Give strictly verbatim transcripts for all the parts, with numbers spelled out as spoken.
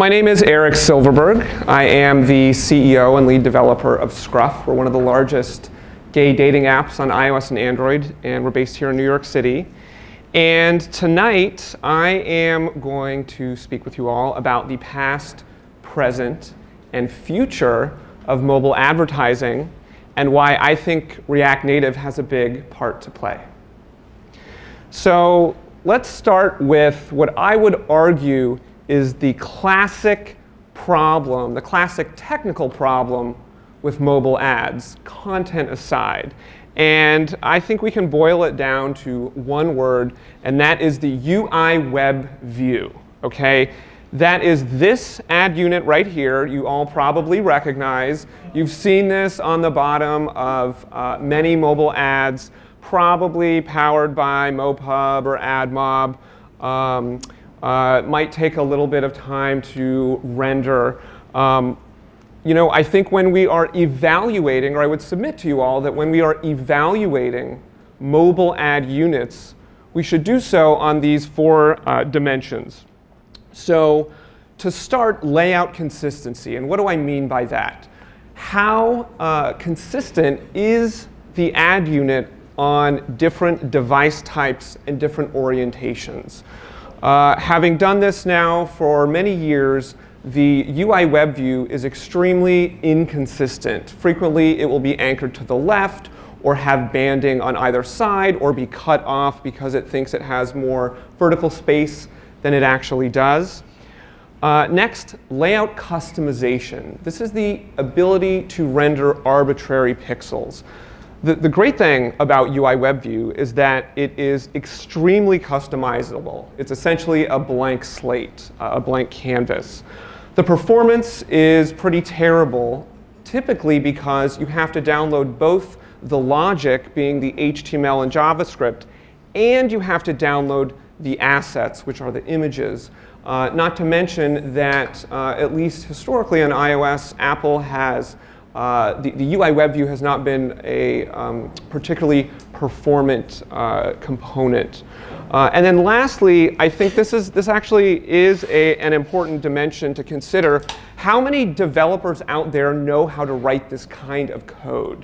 my name is Eric Silverberg. I am the C E O and lead developer of Scruff. We're one of the largest gay dating apps on iOS and Android, and we're based here in New York City. And tonight, I am going to speak with you all about the past, present, and future of mobile advertising, and why I think React Native has a big part to play. So let's start with what I would argue is the classic problem, the classic technical problem with mobile ads, content aside. And I think we can boil it down to one word, and that is the U I Web View. Okay? That is this ad unit right here. You all probably recognize. You've seen this on the bottom of uh, many mobile ads, probably powered by MoPub or AdMob. Um, Uh, it might take a little bit of time to render. Um, you know, I think when we are evaluating, or I would submit to you all that when we are evaluating mobile ad units, we should do so on these four uh, dimensions. So to start, layout consistency. And what do I mean by that? How uh, consistent is the ad unit on different device types and different orientations? Uh, having done this now for many years, the U I Web View is extremely inconsistent. Frequently, it will be anchored to the left, or have banding on either side, or be cut off because it thinks it has more vertical space than it actually does. Uh, next, layout customization. This is the ability to render arbitrary pixels. The, the great thing about U I Web View is that it is extremely customizable. It's essentially a blank slate, a blank canvas. The performance is pretty terrible, typically because you have to download both the logic, being the H T M L and JavaScript, and you have to download the assets, which are the images. Uh, not to mention that, uh, at least historically on iOS, Apple has Uh, the, the U I Web View has not been a um, particularly performant uh, component. Uh, and then lastly, I think this, is, this actually is a, an important dimension to consider. How many developers out there know how to write this kind of code?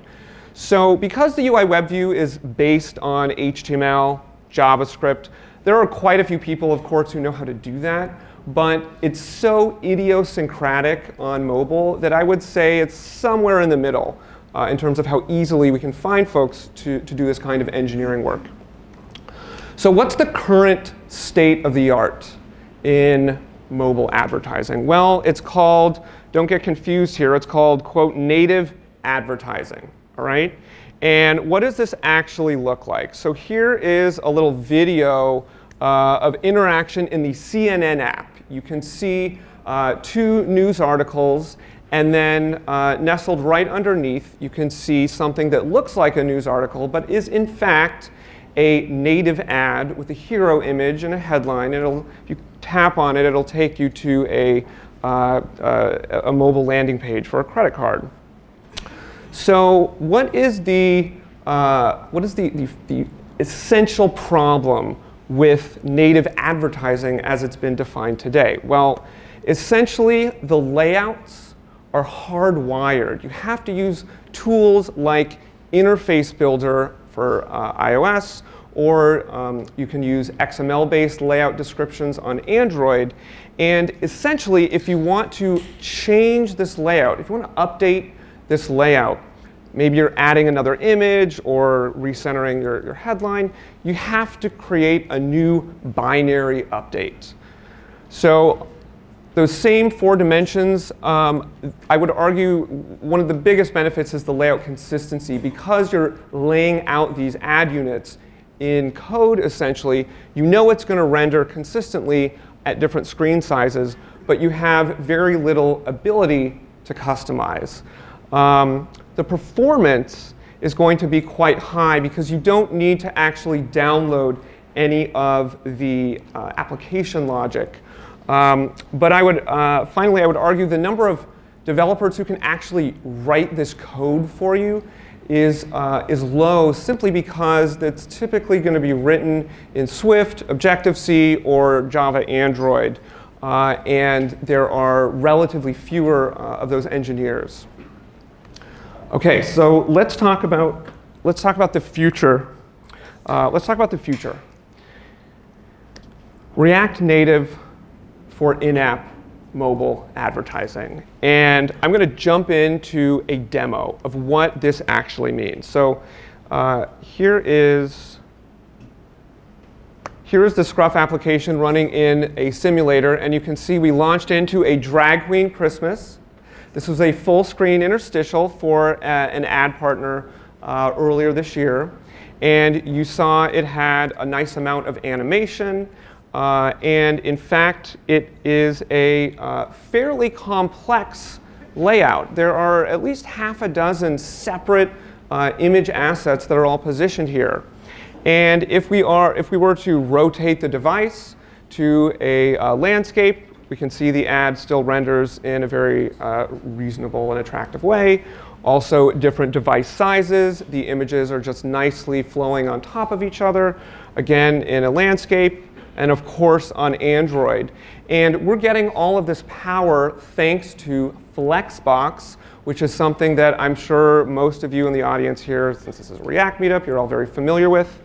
So because the U I Web View is based on H T M L, JavaScript, there are quite a few people, of course, who know how to do that. But it's so idiosyncratic on mobile that I would say it's somewhere in the middle uh, in terms of how easily we can find folks to, to do this kind of engineering work. So what's the current state of the art in mobile advertising? Well, it's called, don't get confused here, it's called, quote, native advertising, all right? And what does this actually look like? So here is a little video Uh, of interaction in the C N N app. You can see uh, two news articles, and then uh, nestled right underneath, you can see something that looks like a news article, but is in fact a native ad with a hero image and a headline. It'll, if you tap on it, it'll take you to a, uh, uh, a mobile landing page for a credit card. So what is the, uh, what is the, the, the essential problem with native advertising as it's been defined today? Well, essentially, the layouts are hardwired. You have to use tools like Interface Builder for uh, iOS, or um, you can use X M L-based layout descriptions on Android. And essentially, if you want to change this layout, if you want to update this layout, maybe you're adding another image or recentering your, your headline, you have to create a new binary update. So those same four dimensions, um, I would argue one of the biggest benefits is the layout consistency. Because you're laying out these ad units in code, essentially, you know it's going to render consistently at different screen sizes, but you have very little ability to customize. Um, the performance is going to be quite high because you don't need to actually download any of the uh, application logic. Um, but I would, uh, finally, I would argue the number of developers who can actually write this code for you is, uh, is low, simply because it's typically going to be written in Swift, Objective-C, or Java Android. uh, and there are relatively fewer uh, of those engineers. Okay, so let's talk about let's talk about the future. Uh, let's talk about the future. React Native for in-app mobile advertising. And I'm going to jump into a demo of what this actually means. So uh, here is here is the Scruff application running in a simulator. And you can see we launched into a Drag Queen Christmas. This was a full screen interstitial for uh, an ad partner uh, earlier this year. And you saw it had a nice amount of animation. Uh, and in fact, it is a uh, fairly complex layout. There are at least half a dozen separate uh, image assets that are all positioned here. And if we are, if we were to rotate the device to a uh, landscape, we can see the ad still renders in a very uh, reasonable and attractive way. Also, different device sizes. The images are just nicely flowing on top of each other. Again, in a landscape. And of course on Android. And we're getting all of this power thanks to Flexbox, which is something that I'm sure most of you in the audience here, since this is a React meetup, you're all very familiar with.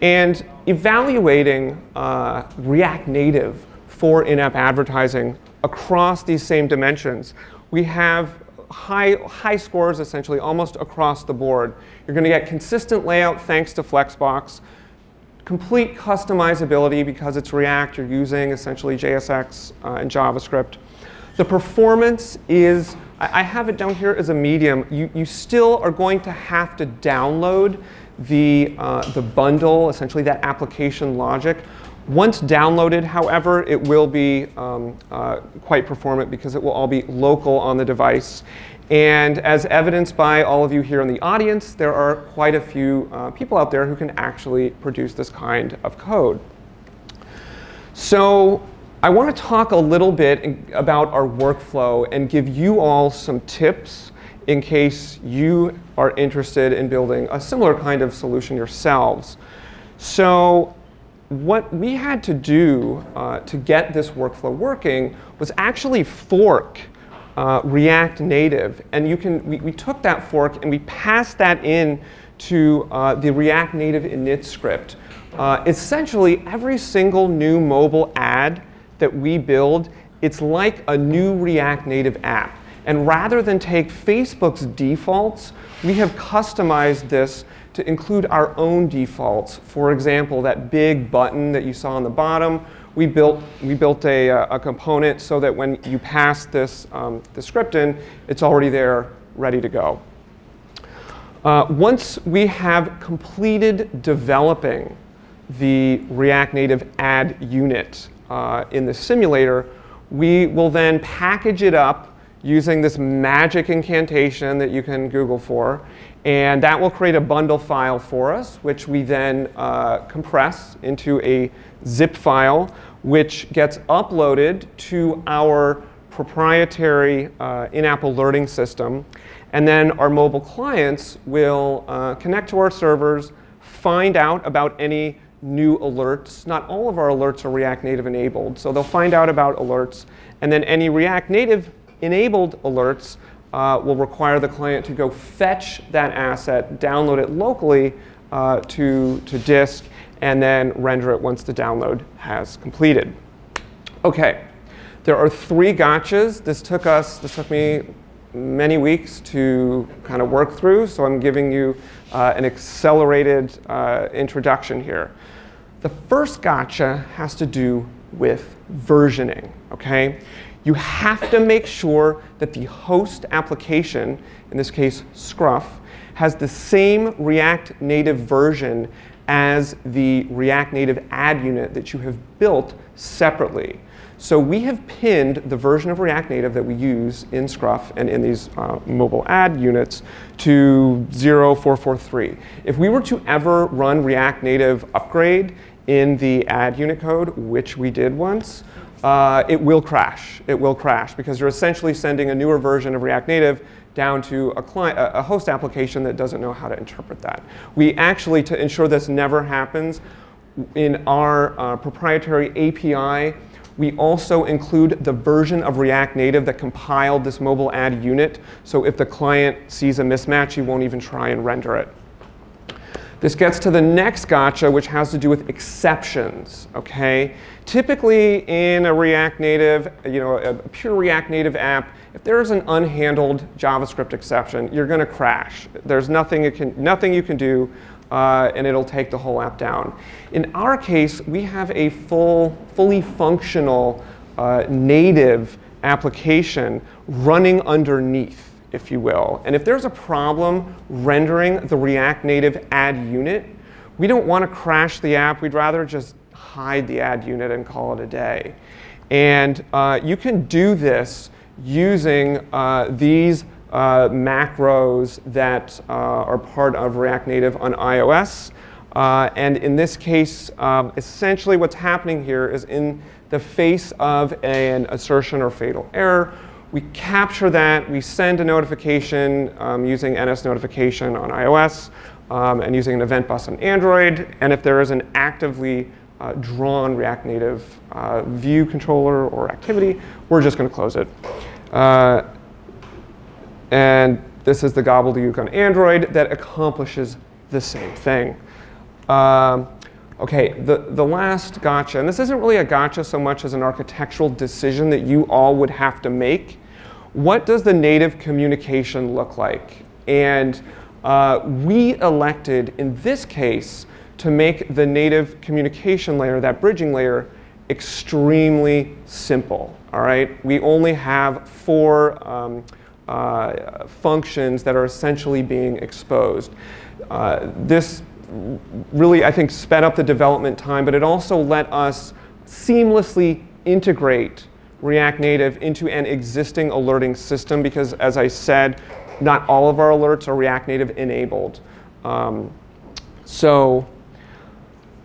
And evaluating uh, React Native for in-app advertising across these same dimensions, we have high, high scores essentially almost across the board. You're going to get consistent layout thanks to Flexbox. Complete customizability because it's React. You're using essentially J S X uh, and JavaScript. The performance is, I, I have it down here as a medium. You, you still are going to have to download the, uh, the bundle, essentially that application logic. Once downloaded, however, it will be um, uh, quite performant because it will all be local on the device. And as evidenced by all of you here in the audience, there are quite a few uh, people out there who can actually produce this kind of code. So I want to talk a little bit about our workflow and give you all some tips in case you are interested in building a similar kind of solution yourselves. So what we had to do uh, to get this workflow working was actually fork Uh, React Native, and you can, we, we took that fork and we passed that in to uh, the React Native init script. Uh, essentially, every single new mobile ad that we build, it's like a new React Native app. And rather than take Facebook's defaults, we have customized this to include our own defaults. For example, that big button that you saw on the bottom, We built, we built a, a component so that when you pass this, um, this script in, it's already there, ready to go. Uh, once we have completed developing the React Native ad unit uh, in the simulator, we will then package it up using this magic incantation that you can Google for. And that will create a bundle file for us, which we then uh, compress into a zip file, which gets uploaded to our proprietary uh, in-app alerting system. And then our mobile clients will uh, connect to our servers, find out about any new alerts. Not all of our alerts are React Native enabled, so they'll find out about alerts. And then any React Native enabled alerts uh, will require the client to go fetch that asset, download it locally uh, to, to disk, and then render it once the download has completed. Okay, there are three gotchas. This took us, this took me many weeks to kind of work through, so I'm giving you uh, an accelerated uh, introduction here. The first gotcha has to do with versioning, okay? You have to make sure that the host application, in this case Scruff, has the same React Native version as the React Native ad unit that you have built separately. So we have pinned the version of React Native that we use in Scruff and in these uh, mobile ad units to zero four four three. If we were to ever run React Native upgrade in the ad unit code, which we did once, uh, it will crash. It will crash because you're essentially sending a newer version of React Native down to a, client, a host application that doesn't know how to interpret that. We actually, to ensure this never happens, in our uh, proprietary A P I, We also include the version of React Native that compiled this mobile ad unit, so if the client sees a mismatch, he won't even try and render it. This gets to the next gotcha, which has to do with exceptions, okay? Typically in a React Native, you know, a pure React Native app, if there's an unhandled JavaScript exception, you're gonna crash. There's nothing you can, nothing you can do, uh, and it'll take the whole app down. In our case, we have a full, fully functional uh, native application running underneath, if you will. And if there's a problem rendering the React Native ad unit, we don't want to crash the app. We'd rather just hide the ad unit and call it a day. And uh, you can do this using uh, these uh, macros that uh, are part of React Native on iOS. Uh, and in this case, um, essentially what's happening here is in the face of an assertion or fatal error, we capture that, we send a notification um, using N S notification on iOS um, and using an event bus on Android. And if there is an actively uh, drawn React Native uh, view controller or activity, we're just going to close it. Uh, and this is the gobbledygook on Android that accomplishes the same thing. Um, Okay, the, the last gotcha, and this isn't really a gotcha so much as an architectural decision that you all would have to make. What does the native communication look like? And uh, we elected, in this case, to make the native communication layer, that bridging layer, extremely simple, all right? We only have four um, uh, functions that are essentially being exposed. Uh, this really, I think, sped up the development time, but it also let us seamlessly integrate React Native into an existing alerting system because, as I said, not all of our alerts are React Native enabled. Um, so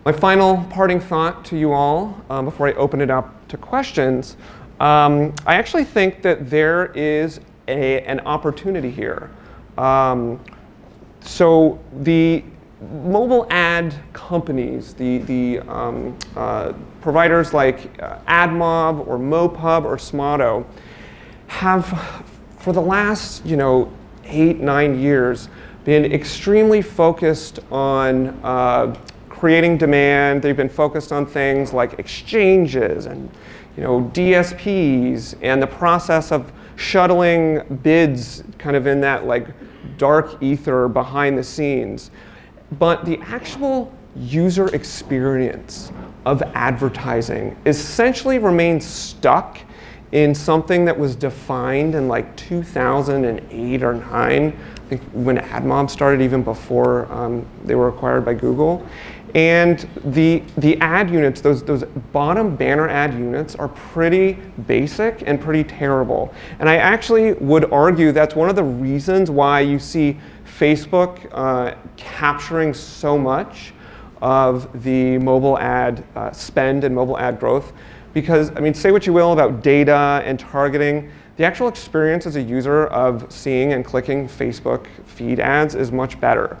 my final parting thought to you all, um, before I open it up to questions, um, I actually think that there is a, an opportunity here. Um, so the mobile ad companies, the, the um, uh, providers like uh, AdMob or MoPub or Smoto, have for the last, you know, eight, nine years been extremely focused on uh, creating demand. They've been focused on things like exchanges and, you know, D S Ps and the process of shuttling bids kind of in that like dark ether behind the scenes. But the actual user experience of advertising essentially remains stuck in something that was defined in like two thousand eight or nine, I think, when AdMob started, even before um, they were acquired by Google. And the, the ad units, those, those bottom banner ad units are pretty basic and pretty terrible. And I actually would argue that's one of the reasons why you see Facebook uh, capturing so much of the mobile ad uh, spend and mobile ad growth. Because, I mean, say what you will about data and targeting, the actual experience as a user of seeing and clicking Facebook feed ads is much better.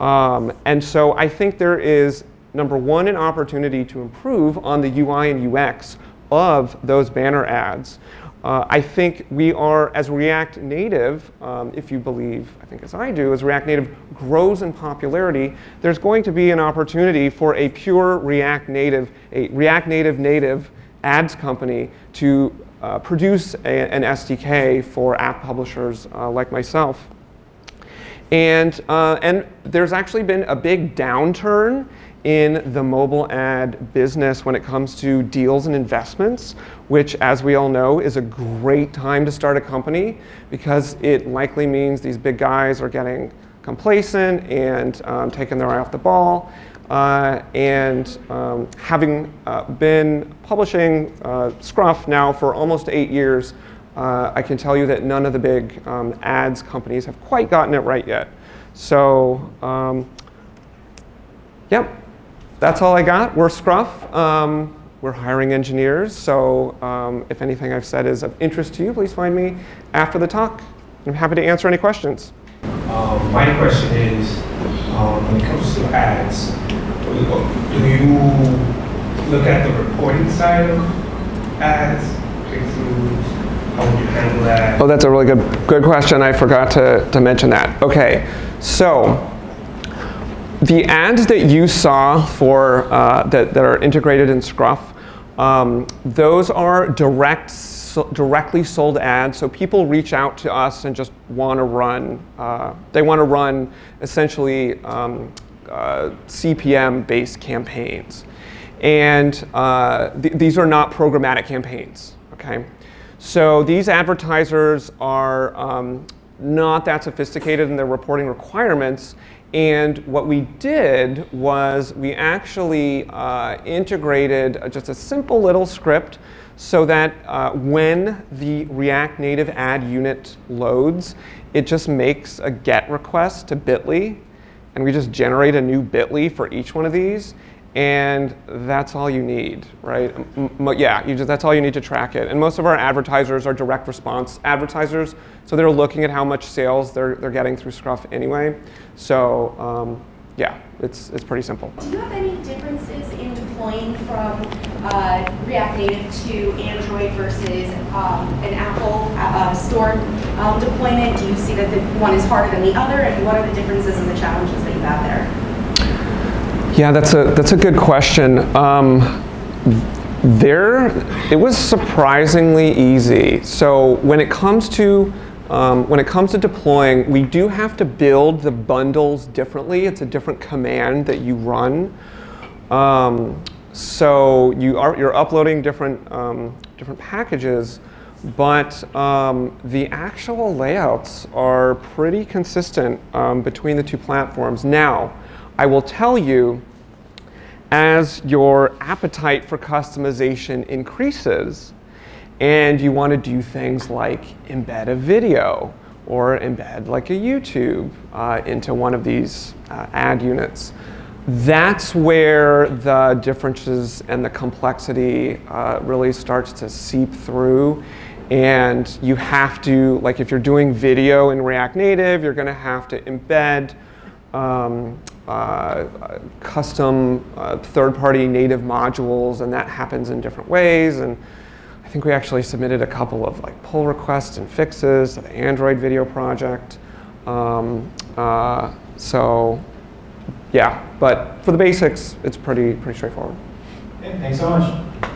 Um, and so I think there is, number one, an opportunity to improve on the U I and U X of those banner ads. Uh, I think we are, as React Native, um, if you believe, I think as I do, as React Native grows in popularity, there's going to be an opportunity for a pure React Native, a React Native native ads company to uh, produce a, an S D K for app publishers uh, like myself. And, uh, and there's actually been a big downturn in the mobile ad business when it comes to deals and investments, which, as we all know, is a great time to start a company because it likely means these big guys are getting complacent and um, taking their eye off the ball. Uh, and um, having uh, been publishing uh, Scruff now for almost eight years, uh, I can tell you that none of the big um, ads companies have quite gotten it right yet. So, um, yep. That's all I got. We're Scruff. Um, we're hiring engineers. So um, if anything I've said is of interest to you, please find me after the talk. I'm happy to answer any questions. Uh, my question is, um, when it comes to ads, do you look at the reporting side of ads, pixels? Oh, that's a really good good question. I forgot to, to mention that. Okay, so the ads that you saw for uh, that, that are integrated in Scruff, um, those are direct so directly sold ads. So people reach out to us and just want to run. Uh, they want to run essentially um, uh, C P M-based campaigns, and uh, th these are not programmatic campaigns. Okay. So these advertisers are um, not that sophisticated in their reporting requirements. And what we did was we actually uh, integrated just a simple little script so that uh, when the React Native ad unit loads, it just makes a GET request to bit dot L Y. And we just generate a new bit dot L Y for each one of these. And that's all you need, right? M yeah, you just, that's all you need to track it. And most of our advertisers are direct response advertisers, so they're looking at how much sales they're, they're getting through Scruff anyway. So um, yeah, it's, it's pretty simple. Do you have any differences in deploying from uh, React Native to Android versus um, an Apple uh, store um, deployment? Do you see that the one is harder than the other? And what are the differences and the challenges that you have there? Yeah, that's a that's a good question. Um, there, it was surprisingly easy. So when it comes to um, when it comes to deploying, we do have to build the bundles differently. It's a different command that you run. Um, so you are you're uploading different um, different packages, but um, the actual layouts are pretty consistent um, between the two platforms. Now, I will tell you, as your appetite for customization increases and you want to do things like embed a video or embed like a YouTube uh, into one of these uh, ad units, that's where the differences and the complexity uh, really starts to seep through. And you have to, like if you're doing video in React Native, you're going to have to embed Um, uh, custom uh, third-party native modules, and that happens in different ways. And I think we actually submitted a couple of like pull requests and fixes to the Android video project. Um, uh, so, yeah, but for the basics, it's pretty pretty straightforward. Okay, thanks so much.